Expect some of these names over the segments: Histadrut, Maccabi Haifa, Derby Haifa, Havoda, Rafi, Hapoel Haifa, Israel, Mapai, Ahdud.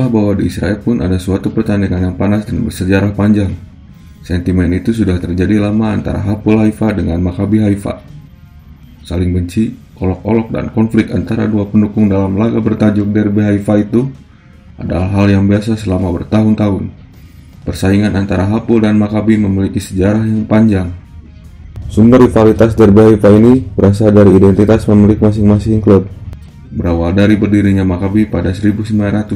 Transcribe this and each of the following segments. Tahukah bahwa di Israel pun ada suatu pertandingan yang panas dan bersejarah panjang? Sentimen itu sudah terjadi lama antara Hapoel Haifa dengan Maccabi Haifa. Saling benci, olok-olok, dan konflik antara dua pendukung dalam laga bertajuk Derby Haifa itu adalah hal yang biasa selama bertahun-tahun. Persaingan antara Hapoel dan Maccabi memiliki sejarah yang panjang. Sumber rivalitas Derby Haifa ini berasal dari identitas pemilik masing-masing klub. Berawal dari berdirinya Maccabi pada 1913.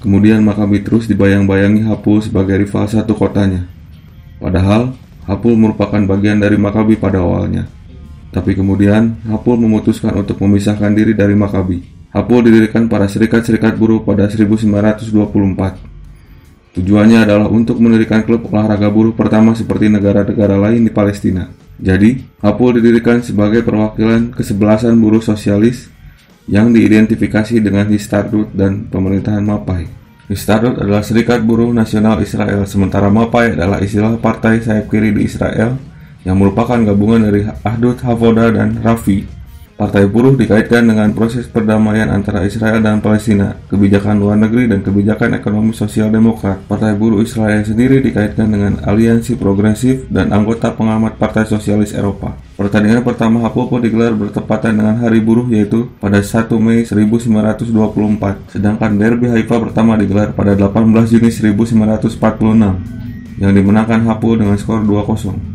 Kemudian Maccabi terus dibayang-bayangi Hapoel sebagai rival satu kotanya. Padahal Hapoel merupakan bagian dari Maccabi pada awalnya. Tapi kemudian Hapoel memutuskan untuk memisahkan diri dari Maccabi. Hapoel didirikan para serikat-serikat buruh pada 1924. Tujuannya adalah untuk mendirikan klub olahraga buruh pertama seperti negara-negara lain di Palestina. Jadi, Hapoel didirikan sebagai perwakilan kesebelasan buruh sosialis yang diidentifikasi dengan Histadrut dan pemerintahan Mapai. Histadrut adalah Serikat Buruh Nasional Israel, sementara Mapai adalah istilah partai sayap kiri di Israel yang merupakan gabungan dari Ahdud, Havoda, dan Rafi. Partai buruh dikaitkan dengan proses perdamaian antara Israel dan Palestina, kebijakan luar negeri, dan kebijakan ekonomi sosial demokrat. Partai buruh Israel sendiri dikaitkan dengan aliansi progresif dan anggota pengamat Partai Sosialis Eropa. Pertandingan pertama Hapoel digelar bertepatan dengan Hari Buruh, yaitu pada 1 Mei 1924, sedangkan Derby Haifa pertama digelar pada 18 Juni 1946, yang dimenangkan Hapoel dengan skor 2-0.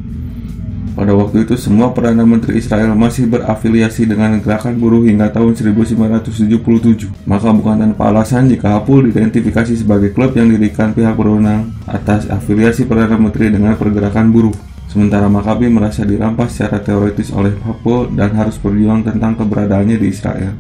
Pada waktu itu, semua Perdana Menteri Israel masih berafiliasi dengan gerakan buruh hingga tahun 1977. Maka bukan tanpa alasan jika Hapoel diidentifikasi sebagai klub yang didirikan pihak berwenang atas afiliasi Perdana Menteri dengan pergerakan buruh. Sementara Maccabi merasa dirampas secara teoritis oleh Hapoel dan harus berjuang tentang keberadaannya di Israel.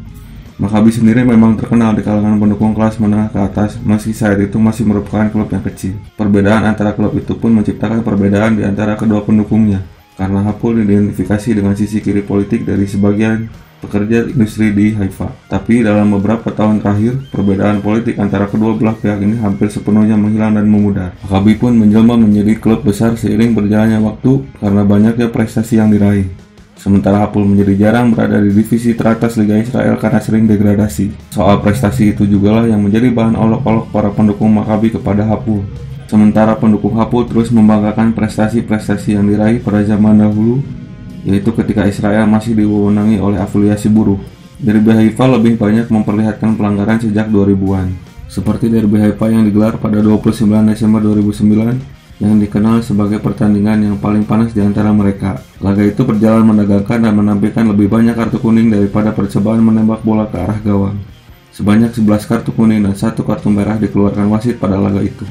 Maccabi sendiri memang terkenal di kalangan pendukung kelas menengah ke atas, meski saat itu masih merupakan klub yang kecil. Perbedaan antara klub itu pun menciptakan perbedaan di antara kedua pendukungnya. Karena Hapoel diidentifikasi dengan sisi kiri politik dari sebagian pekerja industri di Haifa. Tapi dalam beberapa tahun terakhir, perbedaan politik antara kedua belah pihak ini hampir sepenuhnya menghilang dan memudar. Maccabi pun menjelma menjadi klub besar seiring berjalannya waktu karena banyaknya prestasi yang diraih. Sementara Hapoel menjadi jarang berada di divisi teratas Liga Israel karena sering degradasi. Soal prestasi itu jugalah yang menjadi bahan olok-olok para pendukung Maccabi kepada Hapoel. Sementara pendukung Hapoel terus membanggakan prestasi-prestasi yang diraih pada zaman dahulu, yaitu ketika Israel masih diwewenangi oleh afiliasi buruh. Derby Haifa lebih banyak memperlihatkan pelanggaran sejak 2000-an, seperti Derby Haifa yang digelar pada 29 Desember 2009 yang dikenal sebagai pertandingan yang paling panas di antara mereka. Laga itu berjalan menegangkan dan menampilkan lebih banyak kartu kuning daripada percobaan menembak bola ke arah gawang. Sebanyak 11 kartu kuning dan 1 kartu merah dikeluarkan wasit pada laga itu.